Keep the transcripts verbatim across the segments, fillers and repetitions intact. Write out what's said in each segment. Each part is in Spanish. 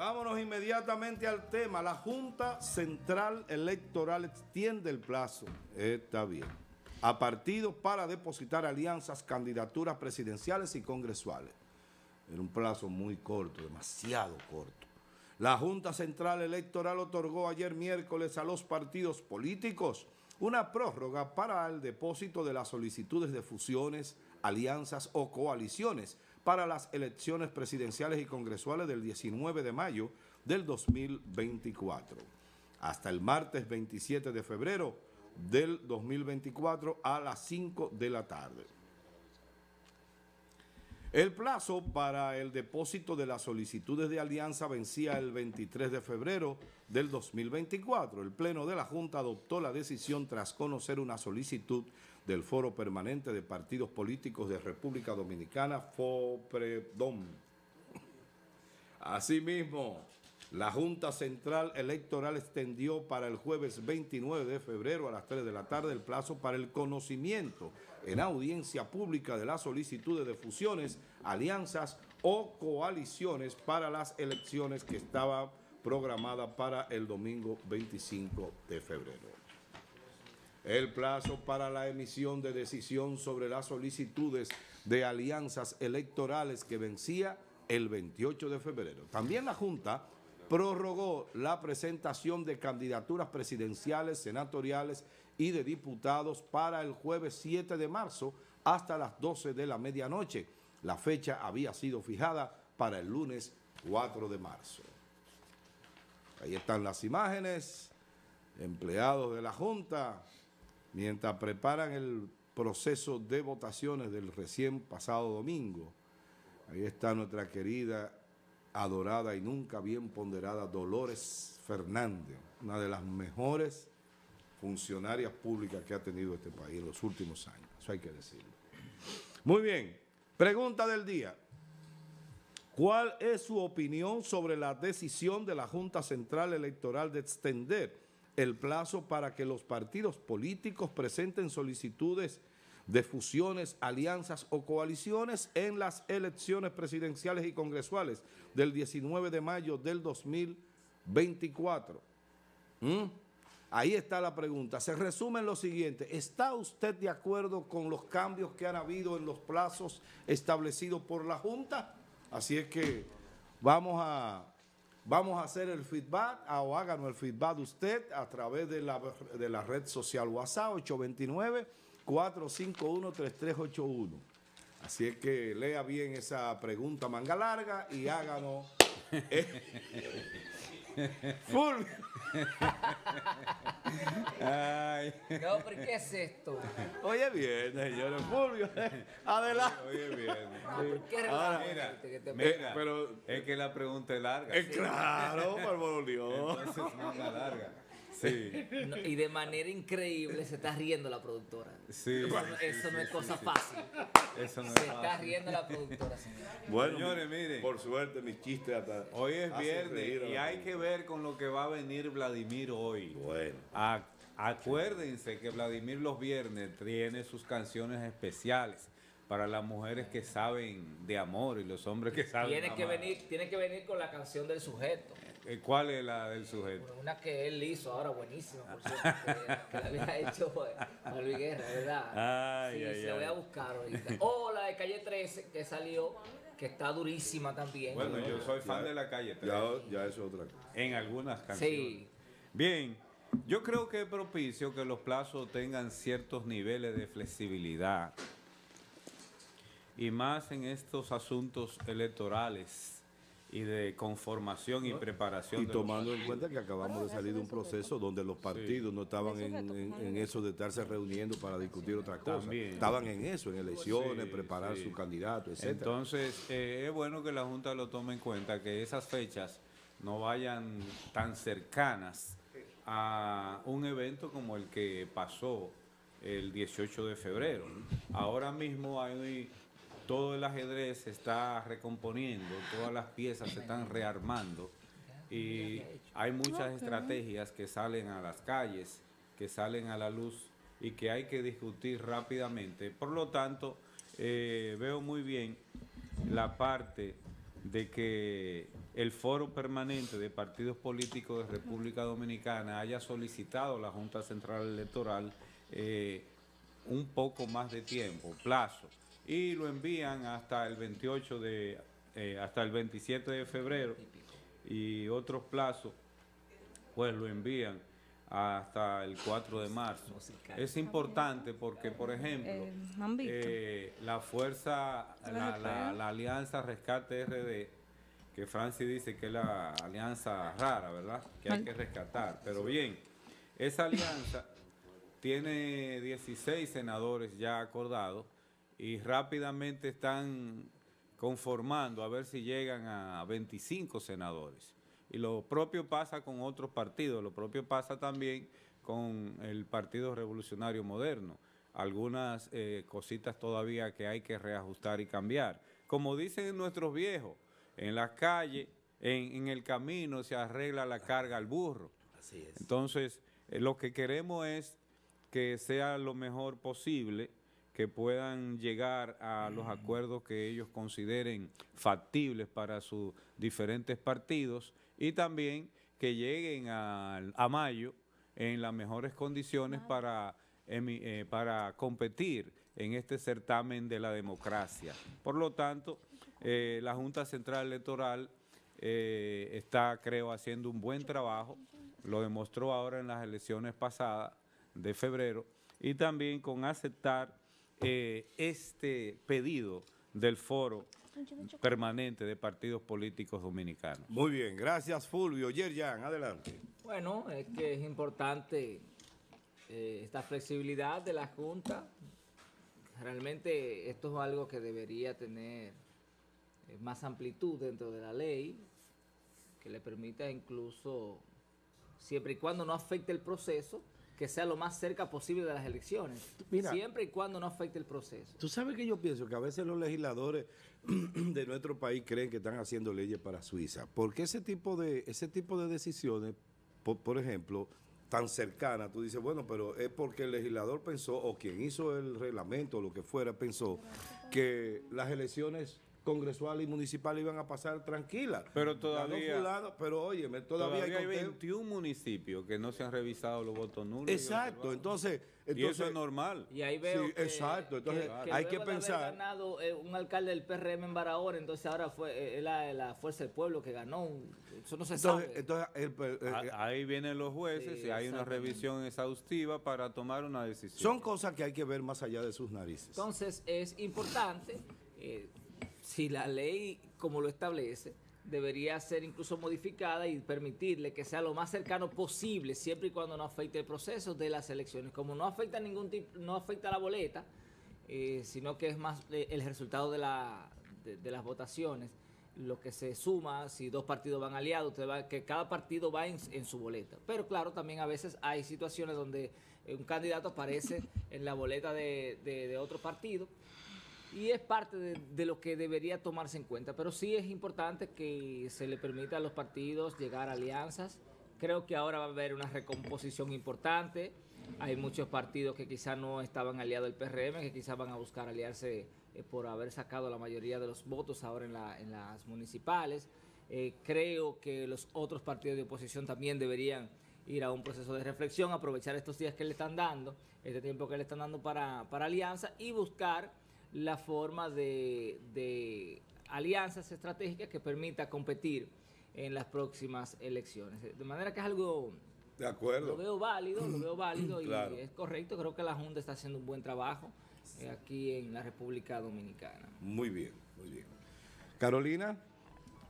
Vámonos inmediatamente al tema. La Junta Central Electoral extiende el plazo, está bien, a partidos para depositar alianzas, candidaturas presidenciales y congresuales. Era un plazo muy corto, demasiado corto. La Junta Central Electoral otorgó ayer miércoles a los partidos políticos una prórroga para el depósito de las solicitudes de fusiones, alianzas o coaliciones para las elecciones presidenciales y congresuales del diecinueve de mayo del dos mil veinticuatro. Hasta el martes veintisiete de febrero del dos mil veinticuatro a las cinco de la tarde. El plazo para el depósito de las solicitudes de alianza vencía el veintitrés de febrero del dos mil veinticuatro. El Pleno de la Junta adoptó la decisión tras conocer una solicitud del Foro Permanente de Partidos Políticos de República Dominicana, FOPREDOM. Asimismo, la Junta Central Electoral extendió para el jueves veintinueve de febrero a las tres de la tarde el plazo para el conocimiento en audiencia pública de las solicitudes de fusiones, alianzas o coaliciones para las elecciones que estaba programada para el domingo veinticinco de febrero. El plazo para la emisión de decisión sobre las solicitudes de alianzas electorales que vencía el veintiocho de febrero. También la Junta prorrogó la presentación de candidaturas presidenciales, senatoriales y de diputados para el jueves siete de marzo hasta las doce de la medianoche. La fecha había sido fijada para el lunes cuatro de marzo. Ahí están las imágenes, empleados de la Junta, mientras preparan el proceso de votaciones del recién pasado domingo. Ahí está nuestra querida, adorada y nunca bien ponderada Dolores Fernández, una de las mejores funcionarias públicas que ha tenido este país en los últimos años, eso hay que decirlo. Muy bien, pregunta del día. ¿Cuál es su opinión sobre la decisión de la Junta Central Electoral de extender el plazo para que los partidos políticos presenten solicitudes de fusiones, alianzas o coaliciones en las elecciones presidenciales y congresuales del diecinueve de mayo del dos mil veinticuatro. ¿Mm? Ahí está la pregunta. Se resume en lo siguiente. ¿Está usted de acuerdo con los cambios que han habido en los plazos establecidos por la Junta? Así es que vamos a, vamos a hacer el feedback, o háganos el feedback usted a través de la, de la red social WhatsApp ocho dos nueve, cuatro cinco uno, tres tres ocho uno. Así es que lea bien esa pregunta manga larga y háganos full. Ay. No, pero ¿qué es esto? Oye bien, señores, Fulvio. Adelante. Oye bien. ¿Qué ahora, mira, que te mira, pero es que la pregunta es larga. Es sí. Claro, Marbolio. Entonces es manga larga. Sí. No, y de manera increíble se está riendo la productora. Sí, eso, sí, eso sí, no es sí, cosa sí. fácil. Eso no se es está fácil. riendo la productora, señor. Bueno, señores, miren. Por suerte, mis chistes hasta hoy es viernes y hay que ver con lo que va a venir Vladimir hoy. Bueno. A, acuérdense que Vladimir los viernes tiene sus canciones especiales para las mujeres que saben de amor y los hombres que saben tiene que amar. venir Tiene que venir con la canción del sujeto. ¿Cuál es la del sujeto? Bueno, una que él hizo ahora, buenísima, por cierto, que, que la había hecho Juan Luis Guerra, ¿verdad? Ay, sí, ay, se ay. la voy a buscar ahorita. O la de Calle trece, que salió, que está durísima también. Bueno, ¿no? Yo soy fan ya, de la Calle trece. Ya, ya eso es otra cosa. En algunas canciones. Sí. Bien, yo creo que es propicio que los plazos tengan ciertos niveles de flexibilidad. Y más en estos asuntos electorales y de conformación y preparación. Y tomando en cuenta que acabamos de salir de un proceso donde los partidos no estaban en, en, en eso de estarse reuniendo para discutir otra cosa. También. Estaban en eso, en elecciones, sí, preparar sí. su candidato, etcétera. Entonces, eh, es bueno que la Junta lo tome en cuenta, que esas fechas no vayan tan cercanas a un evento como el que pasó el dieciocho de febrero. Ahora mismo hay... todo el ajedrez se está recomponiendo, todas las piezas se están rearmando y hay muchas estrategias que salen a las calles, que salen a la luz y que hay que discutir rápidamente. Por lo tanto, eh, veo muy bien la parte de que el Foro Permanente de Partidos Políticos de República Dominicana haya solicitado a la Junta Central Electoral eh, un poco más de tiempo, plazo, y lo envían hasta el veintiocho de, eh, hasta el veintisiete de febrero, y otros plazos pues lo envían hasta el cuatro de marzo. Es importante porque, por ejemplo, eh, la fuerza, la, la, la alianza Rescate R D, que Francis dice que es la alianza rara, ¿verdad?, que hay que rescatar. Pero bien, esa alianza tiene dieciséis senadores ya acordados y rápidamente están conformando a ver si llegan a veinticinco senadores. Y lo propio pasa con otros partidos, lo propio pasa también con el Partido Revolucionario Moderno. Algunas eh, cositas todavía que hay que reajustar y cambiar. Como dicen nuestros viejos, en la calle, en, en el camino se arregla la carga al burro. Así es. Entonces, eh, lo que queremos es que sea lo mejor posible, que puedan llegar a los acuerdos que ellos consideren factibles para sus diferentes partidos y también que lleguen a, a mayo en las mejores condiciones para, eh, para competir en este certamen de la democracia. Por lo tanto, eh, la Junta Central Electoral eh, está, creo, haciendo un buen trabajo, lo demostró ahora en las elecciones pasadas de febrero, y también con aceptar Eh, este pedido del Foro Permanente de Partidos Políticos Dominicanos. Muy bien, gracias Fulvio. Yerjan, adelante. Bueno, es que es importante eh, esta flexibilidad de la Junta. Realmente esto es algo que debería tener eh, más amplitud dentro de la ley, que le permita incluso, siempre y cuando no afecte el proceso, que sea lo más cerca posible de las elecciones. Mira, siempre y cuando no afecte el proceso. Tú sabes que yo pienso que a veces los legisladores de nuestro país creen que están haciendo leyes para Suiza, porque ese tipo de, ese tipo de decisiones, por, por ejemplo, tan cercanas, tú dices, bueno, pero es porque el legislador pensó, o quien hizo el reglamento, o lo que fuera, pensó que las elecciones congresuales y municipales iban a pasar tranquilas. Pero todavía... Fulano, pero óyeme, todavía, todavía hay veintiún municipios que no se han revisado los votos nulos. Exacto, entonces... entonces y eso es normal. Y ahí veo sí, que, exacto, entonces que, que hay que pensar... Haber ganado eh, un alcalde del P R M en Barahona, entonces ahora fue eh, la, la Fuerza del Pueblo que ganó. Eso no se entonces, sabe. Entonces, el, el, el, ahí vienen los jueces sí, y hay una revisión exhaustiva para tomar una decisión. Son cosas que hay que ver más allá de sus narices. Entonces, es importante... Eh, si la ley, como lo establece, debería ser incluso modificada y permitirle que sea lo más cercano posible, siempre y cuando no afecte el proceso de las elecciones. Como no afecta ningún tipo, no afecta la boleta, eh, sino que es más el resultado de, la, de, de las votaciones, lo que se suma, si dos partidos van aliados, usted va, que cada partido va en, en su boleta. Pero claro, también a veces hay situaciones donde un candidato aparece en la boleta de, de, de otro partido, y es parte de, de lo que debería tomarse en cuenta, pero sí es importante que se le permita a los partidos llegar a alianzas. Creo que ahora va a haber una recomposición importante. Hay muchos partidos que quizás no estaban aliados del P R M, que quizás van a buscar aliarse eh, por haber sacado la mayoría de los votos ahora en, la, en las municipales. Eh, creo que los otros partidos de oposición también deberían ir a un proceso de reflexión, aprovechar estos días que le están dando, este tiempo que le están dando para, para alianza, y buscar la forma de, de alianzas estratégicas que permita competir en las próximas elecciones. De manera que es algo... De acuerdo. Lo veo válido, lo veo válido claro. Y es correcto. Creo que la Junta está haciendo un buen trabajo sí. eh, aquí en la República Dominicana. Muy bien, muy bien. Carolina,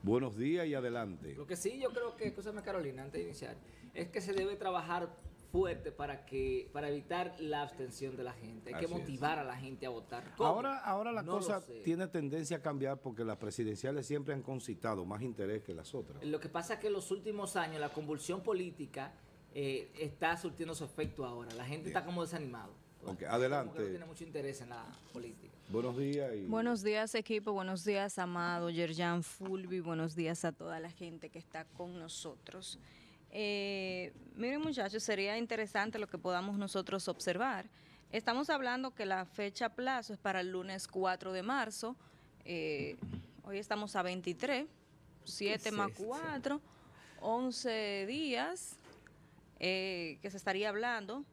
buenos días y adelante. Lo que sí yo creo que, escúchame Carolina, antes de iniciar, es que se debe trabajar fuerte para que para evitar la abstención de la gente. Hay Así que motivar es. a la gente a votar. ¿Cómo? Ahora, ahora la no cosa tiene tendencia a cambiar porque las presidenciales siempre han concitado más interés que las otras. Lo que pasa es que en los últimos años la convulsión política eh, está surtiendo su efecto ahora. La gente Bien. está como desanimado. Okay, adelante. Como que no tiene mucho interés en la política. Buenos días. Y... Buenos días, equipo. Buenos días, Amado, Yerjan, Fulvi. Buenos días a toda la gente que está con nosotros. Eh, miren muchachos, sería interesante lo que podamos nosotros observar. Estamos hablando que la fecha plazo es para el lunes cuatro de marzo, eh, Hoy estamos a veintitrés, siete más cuatro, once días eh, que se estaría hablando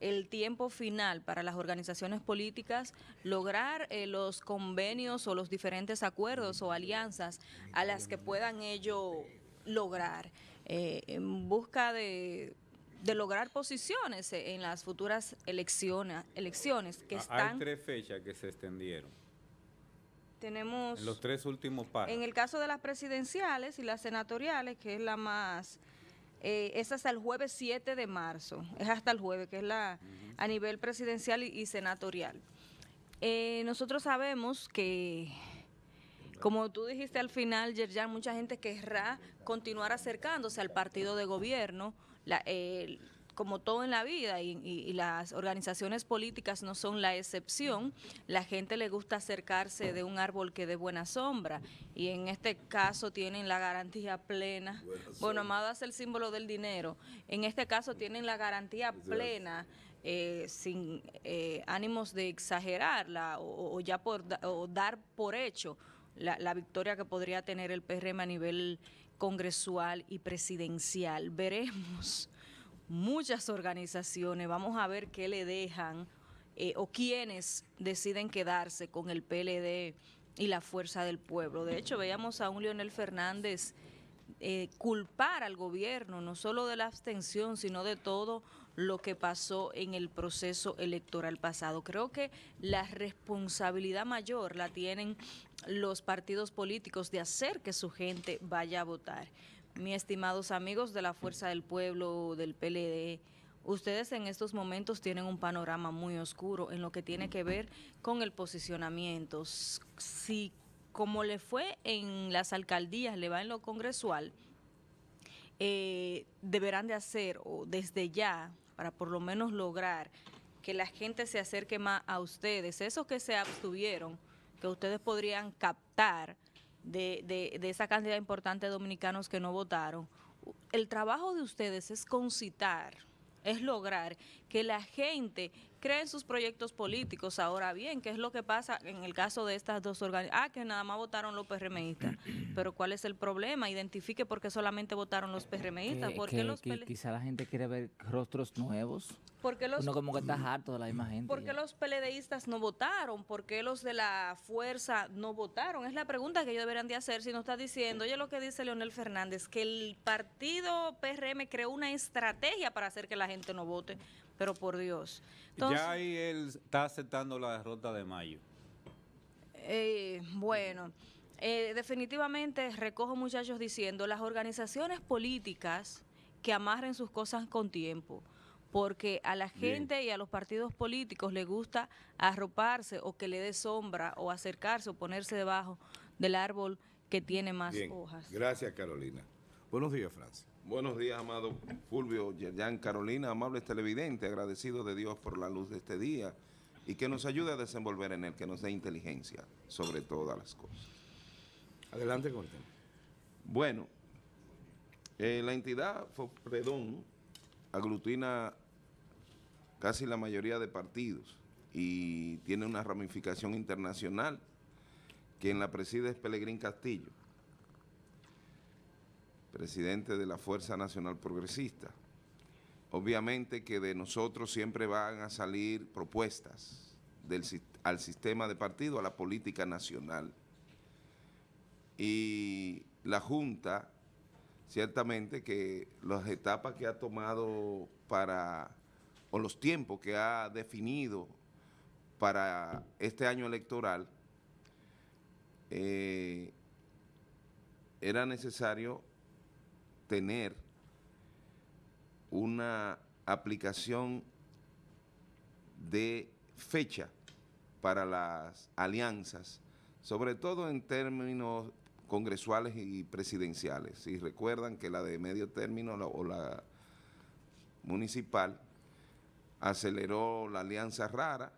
el tiempo final para las organizaciones políticas lograr eh, los convenios o los diferentes acuerdos o alianzas a las que puedan ellos lograr eh, en busca de... de lograr posiciones en las futuras elecciones, elecciones que están... Hay tres fechas que se extendieron. Tenemos... En los tres últimos pasos. En el caso de las presidenciales y las senatoriales, que es la más... Eh, es hasta el jueves siete de marzo, es hasta el jueves, que es la uh-huh. a nivel presidencial y, y senatorial. Eh, nosotros sabemos que... Como tú dijiste al final, Yerjan, mucha gente querrá continuar acercándose al partido de gobierno, la, eh, como todo en la vida, y, y, y las organizaciones políticas no son la excepción. La gente le gusta acercarse de un árbol que dé buena sombra, y en este caso tienen la garantía plena. Bueno, Amado hace el símbolo del dinero. En este caso tienen la garantía plena. Eh, sin eh, ánimos de exagerarla o, o ya por o dar por hecho la, la victoria que podría tener el P R M a nivel congresual y presidencial. Veremos muchas organizaciones, vamos a ver qué le dejan eh, o quiénes deciden quedarse con el P L D y la Fuerza del Pueblo. De hecho, veíamos a un Leonel Fernández Eh, culpar al gobierno, no solo de la abstención, sino de todo lo que pasó en el proceso electoral pasado. Creo que la responsabilidad mayor la tienen los partidos políticos de hacer que su gente vaya a votar. Mis estimados amigos de la Fuerza del Pueblo, del P L D, ustedes en estos momentos tienen un panorama muy oscuro en lo que tiene que ver con el posicionamiento. Si como le fue en las alcaldías, le va en lo congresual, eh, deberán de hacer o desde ya, para por lo menos lograr que la gente se acerque más a ustedes, esos que se abstuvieron, que ustedes podrían captar de, de, de esa cantidad importante de dominicanos que no votaron. El trabajo de ustedes es concitar, es lograr que la gente cree en sus proyectos políticos. Ahora bien, ¿qué es lo que pasa en el caso de estas dos organizaciones? Ah, que nada más votaron los PRMistas. Pero ¿cuál es el problema? Identifique por qué solamente votaron los PRMistas. ¿Por qué los P L D? Quizá la gente quiere ver rostros nuevos. ¿Por qué los, uno como que está harto de la misma gente. ¿Por qué los PLDistas no votaron? ¿Por qué los de la Fuerza no votaron? Es la pregunta que ellos deberían de hacer si no está diciendo, oye lo que dice Leonel Fernández, que el partido P R M creó una estrategia para hacer que la gente no vote. Pero por Dios. Entonces, ya ahí él está aceptando la derrota de mayo. Eh, bueno, eh, definitivamente recojo muchachos diciendo, las organizaciones políticas que amarren sus cosas con tiempo, porque a la gente Bien. y a los partidos políticos les gusta arroparse o que le dé sombra o acercarse o ponerse debajo del árbol que tiene más Bien. hojas. Gracias, Carolina. Buenos días, Francia. Buenos días, amado Fulvio, Yerjan, Carolina, amables televidentes, agradecidos de Dios por la luz de este día y que nos ayude a desenvolver en él, que nos dé inteligencia sobre todas las cosas. Adelante con el tema. Bueno, eh, la entidad Fopredón aglutina casi la mayoría de partidos y tiene una ramificación internacional. Quien la preside es Pelegrín Castillo, presidente de la Fuerza Nacional Progresista. Obviamente que de nosotros siempre van a salir propuestas del, al sistema de partido, a la política nacional. Y la Junta, ciertamente que las etapas que ha tomado para, o los tiempos que ha definido para este año electoral, eh, era necesario tener una aplicación de fecha para las alianzas, sobre todo en términos congresuales y presidenciales. Si recuerdan que la de medio término la, o la municipal aceleró la alianza rara,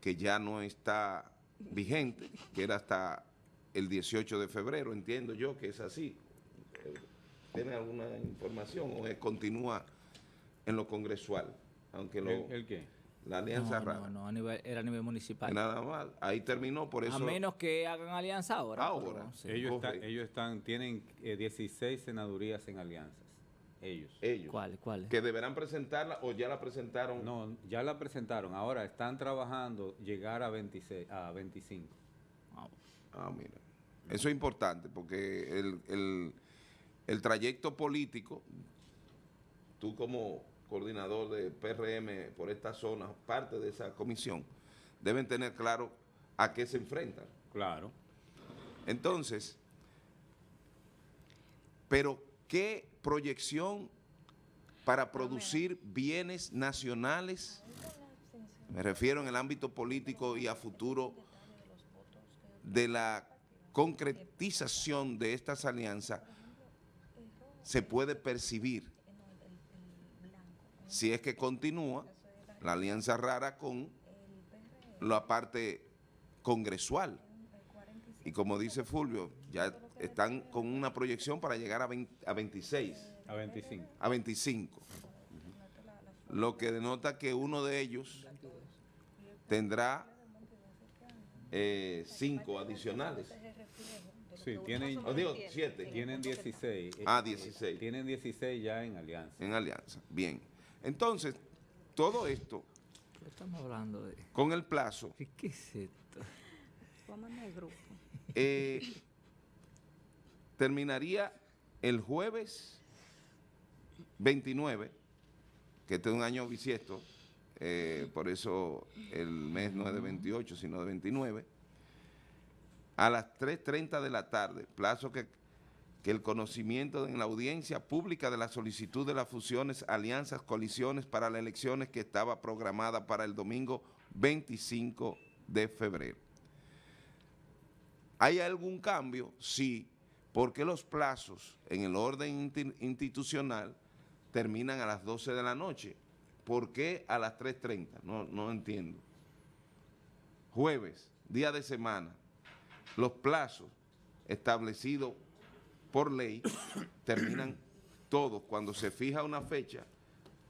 que ya no está vigente, que era hasta el dieciocho de febrero, entiendo yo que es así. ¿Tiene alguna información o es, continúa en lo congresual? Aunque lo, ¿El, el qué? la alianza no, rara. No, no, a nivel, era a nivel municipal. Nada más, ahí terminó, por eso... A menos que hagan alianza ahora. Ahora. Pero, sí. ellos, está, ellos están, tienen eh, dieciséis senadurías en alianzas. Ellos. Ellos. ¿Cuáles? ¿Cuál? Que deberán presentarla o ya la presentaron. No, ya la presentaron. Ahora están trabajando llegar a veintiséis, a veinticinco. Wow. Ah, mira. Eso es importante porque el, el, el trayecto político, tú como coordinador de P R M por esta zona, parte de esa comisión, deben tener claro a qué se enfrentan. Claro. Entonces, pero ¿qué proyección para producir bienes nacionales? Me refiero en el ámbito político y a futuro de la concretización de estas alianzas se puede percibir si es que continúa la alianza rara con la parte congresual. Y como dice Fulvio, ya están con una proyección para llegar a, veinte, a veintiséis. A veinticinco. A veinticinco. Uh-huh. Lo que denota que uno de ellos tendrá eh, cinco adicionales. Sí, tienen, oh, digo, siete. Tienen dieciséis. Ah, dieciséis. Tienen dieciséis ya en alianza. En alianza, bien. Entonces, todo esto... ¿Qué estamos hablando de? Con el plazo... ¿Qué es esto? Grupo. Eh, terminaría el jueves veintinueve, que este es un año bisiesto, eh, por eso el mes no es de veintiocho, sino de veintinueve, a las tres treinta de la tarde, plazo que, que el conocimiento en la audiencia pública de la solicitud de las fusiones, alianzas, coaliciones para las elecciones que estaba programada para el domingo veinticinco de febrero. ¿Hay algún cambio? Sí, porque los plazos en el orden institucional terminan a las doce de la noche. ¿Por qué a las tres treinta? No, no entiendo. Jueves, día de semana, los plazos establecidos por ley terminan todos. Cuando se fija una fecha,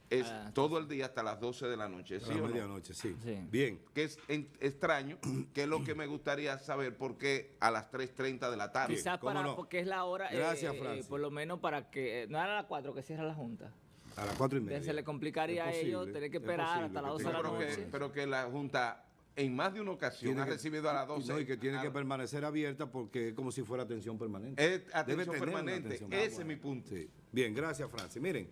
es todo el día hasta las doce de la noche. ¿Sí o no? Medianoche, sí. Sí. Bien. Que es en, extraño, que es lo que me gustaría saber, por qué a las tres treinta de la tarde. Quizás para, no? porque es la hora, Gracias, eh, eh, por lo menos para que, eh, no era a las cuatro que cierra la Junta. A las cuatro y media. Entonces, se le complicaría posible, a ellos tener que esperar posible, hasta las doce de la noche. Que, pero que la Junta en más de una ocasión tiene ha recibido que, a las doce. No, y que tiene a, que permanecer abierta porque es como si fuera atención permanente. Es atención permanente, atención. Ese ah, bueno. es mi punto. Sí. Bien, gracias, Francis. Miren,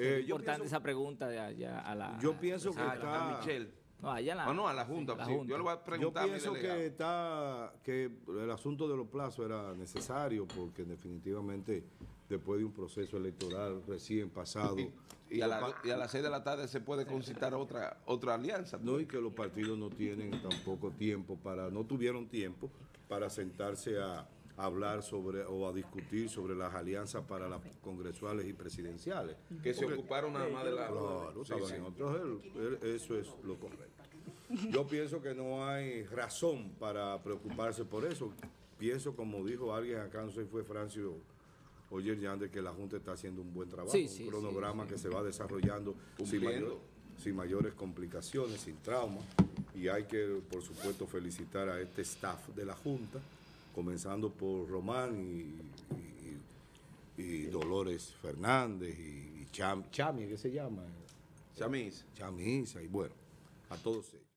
Eh, es importante pienso, esa pregunta de allá a la... Yo pienso que está... A Michelle. No, allá la, oh, no, a la Junta. La sí, junta. Yo le voy a preguntar. Yo pienso a mi que está... que el asunto de los plazos era necesario porque definitivamente después de un proceso electoral recién pasado... Y, y, a, la, y a las seis de la tarde se puede concitar otra, otra alianza. No, y que los partidos no tienen tampoco tiempo para... No tuvieron tiempo para sentarse a... hablar sobre o a discutir sobre las alianzas para las congresuales y presidenciales. Que se ocuparon nada más de la... Claro, sí, sí. Otros, eso es lo correcto. Yo pienso que no hay razón para preocuparse por eso. Pienso, como dijo alguien acá, no sé si fue Francio Oyer Yández, que la Junta está haciendo un buen trabajo, sí, sí, un cronograma sí, sí. que se va desarrollando sin, mayor, sin mayores complicaciones, sin trauma. Y hay que, por supuesto, felicitar a este staff de la Junta, comenzando por Román y, y, y Dolores Fernández y, y Chami, Chami, ¿qué se llama? Chami. Chami, y bueno, a todos ellos.